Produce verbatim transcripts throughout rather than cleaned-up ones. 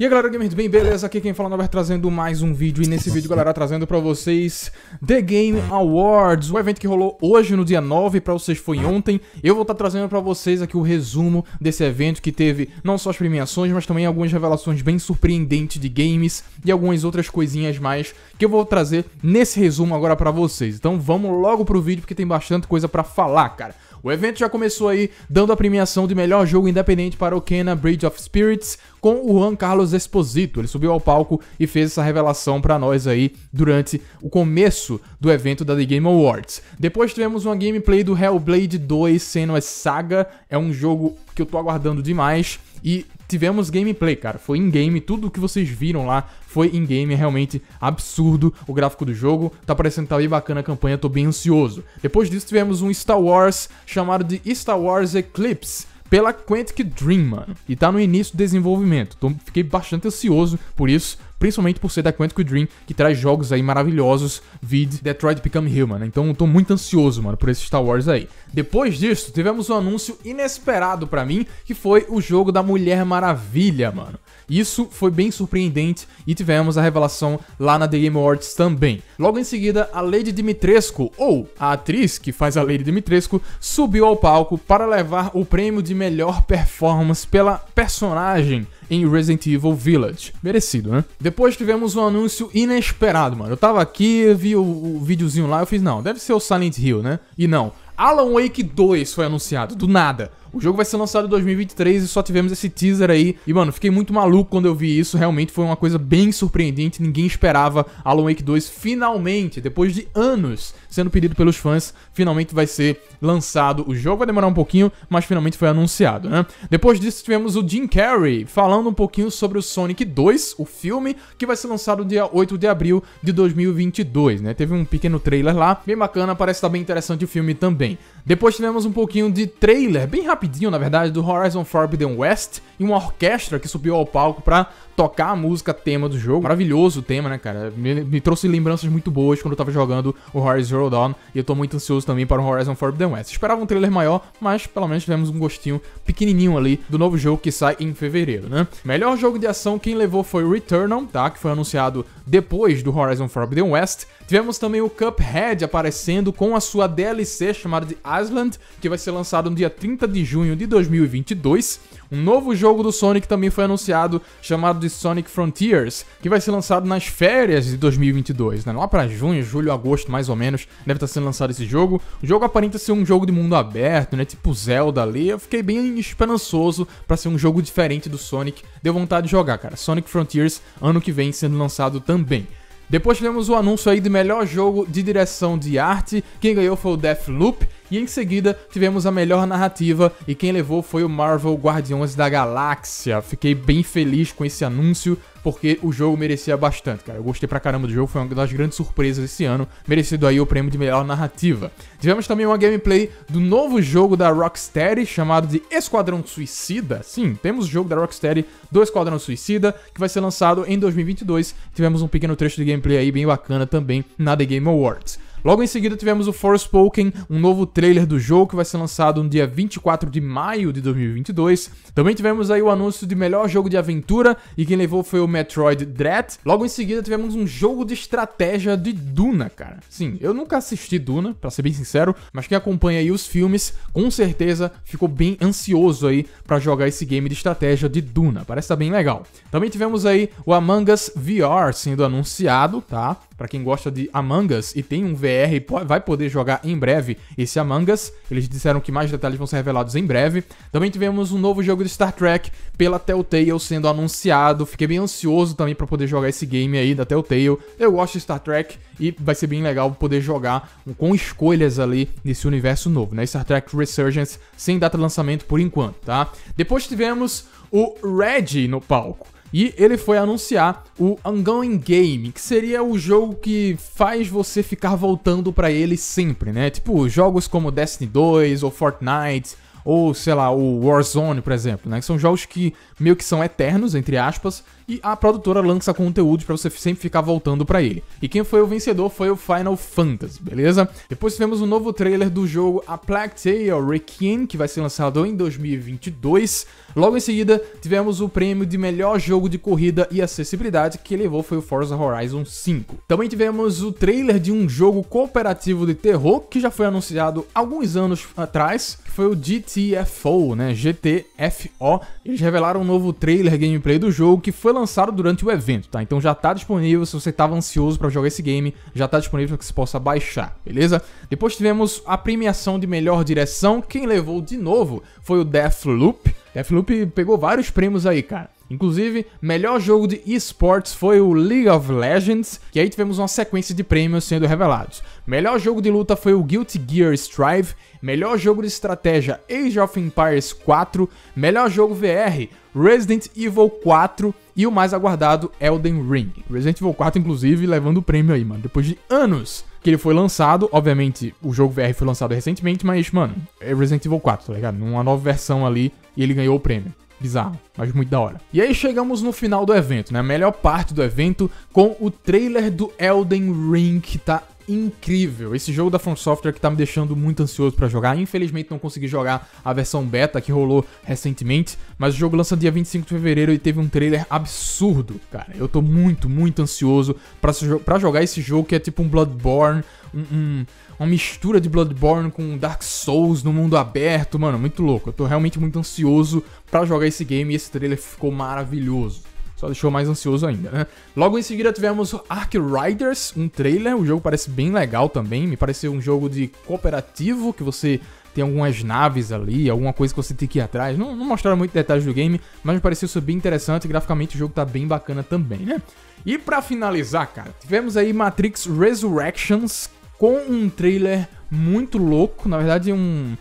E aí galera, gamers do bem, beleza? Aqui quem fala é o Noberto, trazendo mais um vídeo. E nesse vídeo, galera, trazendo pra vocês The Game Awards, o evento que rolou hoje no dia nove, pra vocês foi ontem. Eu vou estar trazendo pra vocês aqui o resumo desse evento, que teve não só as premiações, mas também algumas revelações bem surpreendentes de games e algumas outras coisinhas mais que eu vou trazer nesse resumo agora pra vocês. Então vamos logo pro vídeo, porque tem bastante coisa pra falar, cara. O evento já começou aí dando a premiação de melhor jogo independente para o Kena Bridge of Spirits com o Juan Carlos Esposito. Ele subiu ao palco e fez essa revelação pra nós aí durante o começo do evento da The Game Awards. Depois tivemos uma gameplay do Hellblade dois, sendo a saga. É um jogo que eu tô aguardando demais. E tivemos gameplay, cara, foi in-game, tudo o que vocês viram lá foi in-game, é realmente absurdo o gráfico do jogo, tá parecendo que tá bem bacana a campanha, tô bem ansioso. Depois disso tivemos um Star Wars chamado de Star Wars Eclipse, pela Quantic Dream, mano, e tá no início do desenvolvimento, então fiquei bastante ansioso por isso, principalmente por ser da Quantic Dream, que traz jogos aí maravilhosos, vide Detroit Become Human, então eu tô muito ansioso, mano, por esse Star Wars aí. Depois disso, tivemos um anúncio inesperado pra mim, que foi o jogo da Mulher Maravilha, mano. Isso foi bem surpreendente e tivemos a revelação lá na The Game Awards também. Logo em seguida, a Lady Dimitrescu, ou a atriz que faz a Lady Dimitrescu, subiu ao palco para levar o prêmio de melhor performance pela personagem em Resident Evil Village. Merecido, né? Depois tivemos um anúncio inesperado, mano. Eu tava aqui, vi o, o videozinho lá, eu fiz, não, deve ser o Silent Hill, né? E não. Alan Wake dois foi anunciado, do nada. O jogo vai ser lançado em dois mil e vinte e três e só tivemos esse teaser aí. E, mano, fiquei muito maluco quando eu vi isso. Realmente foi uma coisa bem surpreendente. Ninguém esperava. Alan Wake dois, finalmente, depois de anos sendo pedido pelos fãs, finalmente vai ser lançado. O jogo vai demorar um pouquinho, mas finalmente foi anunciado, né? Depois disso, tivemos o Jim Carrey falando um pouquinho sobre o Sonic dois, o filme, que vai ser lançado dia oito de abril de dois mil e vinte e dois, né? Teve um pequeno trailer lá, bem bacana. Parece estar bem interessante o filme também. Depois tivemos um pouquinho de trailer, bem rápido. Rapidinho, na verdade, do Horizon Forbidden West e uma orquestra que subiu ao palco pra tocar a música tema do jogo. Maravilhoso o tema, né, cara? Me, me trouxe lembranças muito boas quando eu tava jogando o Horizon Zero Dawn e eu tô muito ansioso também para o Horizon Forbidden West. Esperava um trailer maior, mas pelo menos tivemos um gostinho pequenininho ali do novo jogo que sai em fevereiro, né? Melhor jogo de ação, quem levou foi o Returnal, tá? Que foi anunciado depois do Horizon Forbidden West. Tivemos também o Cuphead aparecendo com a sua D L C chamada de Island, que vai ser lançado no dia trinta de junho de dois mil e vinte e dois. Um novo jogo do Sonic também foi anunciado, chamado de Sonic Frontiers, que vai ser lançado nas férias de dois mil e vinte e dois, né? Lá pra junho, julho, agosto, mais ou menos, deve estar sendo lançado esse jogo. O jogo aparenta ser um jogo de mundo aberto, né? Tipo Zelda ali. Eu fiquei bem esperançoso pra ser um jogo diferente do Sonic. Deu vontade de jogar, cara. Sonic Frontiers, ano que vem, sendo lançado também. Depois tivemos o anúncio aí de melhor jogo de direção de arte. Quem ganhou foi o Deathloop. E em seguida tivemos a melhor narrativa e quem levou foi o Marvel Guardiões da Galáxia. Fiquei bem feliz com esse anúncio porque o jogo merecia bastante, cara. Eu gostei pra caramba do jogo, foi uma das grandes surpresas desse ano, merecido aí o prêmio de melhor narrativa. Tivemos também uma gameplay do novo jogo da Rocksteady, chamado de Esquadrão Suicida. Sim, temos o jogo da Rocksteady do Esquadrão Suicida, que vai ser lançado em dois mil e vinte e dois. Tivemos um pequeno trecho de gameplay aí bem bacana também na The Game Awards. Logo em seguida tivemos o Forspoken, um novo trailer do jogo que vai ser lançado no dia vinte e quatro de maio de dois mil e vinte e dois. Também tivemos aí o anúncio de melhor jogo de aventura e quem levou foi o Metroid Dread. Logo em seguida tivemos um jogo de estratégia de Duna, cara. Sim, eu nunca assisti Duna, pra ser bem sincero, mas quem acompanha aí os filmes, com certeza ficou bem ansioso aí pra jogar esse game de estratégia de Duna. Parece estar bem legal. Também tivemos aí o Among Us V R sendo anunciado, tá? Pra quem gosta de Among Us e tem um V R, vai poder jogar em breve esse Among Us. Eles disseram que mais detalhes vão ser revelados em breve. Também tivemos um novo jogo de Star Trek pela Telltale sendo anunciado. Fiquei bem ansioso também pra poder jogar esse game aí da Telltale. Eu gosto de Star Trek e vai ser bem legal poder jogar com escolhas ali nesse universo novo, né? Star Trek Resurgence sem data de lançamento por enquanto, tá? Depois tivemos o Reggie no palco. E ele foi anunciar o Ongoing Game, que seria o jogo que faz você ficar voltando pra ele sempre, né? Tipo, jogos como Destiny dois ou Fortnite, ou, sei lá, o Warzone, por exemplo, né? Que são jogos que meio que são eternos, entre aspas, e a produtora lança conteúdo pra você sempre ficar voltando pra ele. E quem foi o vencedor foi o Final Fantasy, beleza? Depois tivemos um novo trailer do jogo A Plague Tale: Requiem, que vai ser lançado em dois mil e vinte e dois. Logo em seguida, tivemos o prêmio de melhor jogo de corrida e acessibilidade, que levou foi o Forza Horizon cinco. Também tivemos o trailer de um jogo cooperativo de terror, que já foi anunciado alguns anos atrás, que foi o G T F O, né? G T F O. Eles revelaram um novo trailer gameplay do jogo, que foi lançado durante o evento, tá? Então já tá disponível, se você tava ansioso pra jogar esse game, já tá disponível pra que você possa baixar, beleza? Depois tivemos a premiação de melhor direção, quem levou de novo foi o Deathloop. Deathloop pegou vários prêmios aí, cara. Inclusive, melhor jogo de esportes foi o League of Legends, que aí tivemos uma sequência de prêmios sendo revelados. Melhor jogo de luta foi o Guilty Gear Strive, melhor jogo de estratégia Age of Empires quatro, melhor jogo V R Resident Evil quatro e o mais aguardado Elden Ring. Resident Evil quatro, inclusive, levando o prêmio aí, mano, depois de anos que ele foi lançado. Obviamente, o jogo V R foi lançado recentemente, mas, mano, é Resident Evil quatro, tá ligado? Uma nova versão ali e ele ganhou o prêmio. Bizarro, mas muito da hora. E aí chegamos no final do evento, né? A melhor parte do evento com o trailer do Elden Ring, que tá incrível. Esse jogo da From Software que tá me deixando muito ansioso pra jogar. Infelizmente não consegui jogar a versão beta que rolou recentemente, mas o jogo lança dia vinte e cinco de fevereiro e teve um trailer absurdo, cara. Eu tô muito, muito ansioso pra, pra jogar esse jogo, que é tipo um Bloodborne, um, um, uma mistura de Bloodborne com Dark Souls no mundo aberto. Mano, muito louco. Eu tô realmente muito ansioso pra jogar esse game e esse trailer ficou maravilhoso. Só deixou mais ansioso ainda, né? Logo em seguida tivemos Ark Riders, um trailer. O jogo parece bem legal também. Me pareceu um jogo de cooperativo, que você tem algumas naves ali, alguma coisa que você tem que ir atrás. Não, não mostraram muito detalhes do game, mas me pareceu isso bem interessante. Graficamente o jogo tá bem bacana também, né? E pra finalizar, cara, tivemos aí Matrix Resurrections com um trailer muito louco. Na verdade, um...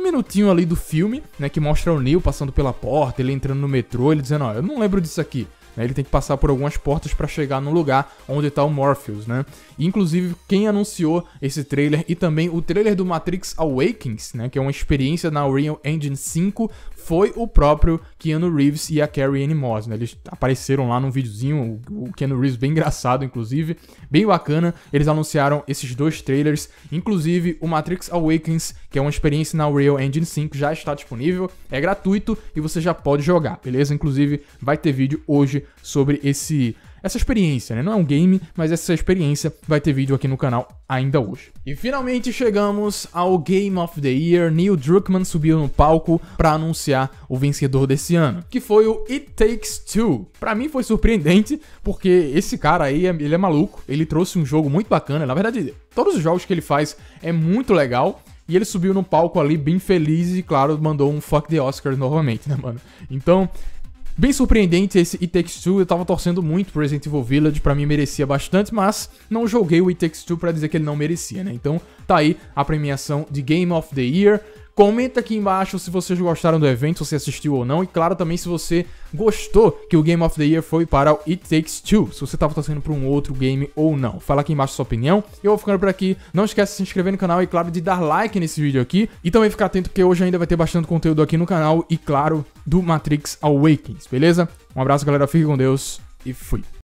minutinho ali do filme, né, que mostra o Neo passando pela porta, ele entrando no metrô, ele dizendo, ó, eu não lembro disso aqui, né, ele tem que passar por algumas portas pra chegar no lugar onde tá o Morpheus, né, e, inclusive quem anunciou esse trailer e também o trailer do Matrix Awakens, né, que é uma experiência na Unreal Engine cinco, foi o próprio Keanu Reeves e a Carrie Anne Moss, né, eles apareceram lá num videozinho, o Keanu Reeves bem engraçado, inclusive, bem bacana, eles anunciaram esses dois trailers, inclusive o Matrix Awakens, que é uma experiência na Unreal Engine cinco, já está disponível, é gratuito e você já pode jogar, beleza? Inclusive vai ter vídeo hoje sobre esse... essa experiência, né? Não é um game, mas essa experiência vai ter vídeo aqui no canal ainda hoje. E finalmente chegamos ao Game of the Year. Neil Druckmann subiu no palco para anunciar o vencedor desse ano, que foi o It Takes Two. Para mim foi surpreendente, porque esse cara aí, ele é maluco, ele trouxe um jogo muito bacana. Na verdade, todos os jogos que ele faz é muito legal. E ele subiu no palco ali bem feliz e, claro, mandou um fuck the Oscars novamente, né, mano? Então... bem surpreendente esse It Takes Two, eu tava torcendo muito pro Resident Evil Village, pra mim merecia bastante, mas não joguei o It Takes Two pra dizer que ele não merecia, né? Então tá aí a premiação de Game of the Year. Comenta aqui embaixo se vocês gostaram do evento, se você assistiu ou não. E claro, também se você gostou que o Game of the Year foi para o It Takes Two, se você estava torcendo para um outro game ou não. Fala aqui embaixo a sua opinião. Eu vou ficando por aqui. Não esquece de se inscrever no canal e, claro, de dar like nesse vídeo aqui. E também ficar atento porque hoje ainda vai ter bastante conteúdo aqui no canal e, claro, do Matrix Awakens, beleza? Um abraço, galera. Fique com Deus e fui.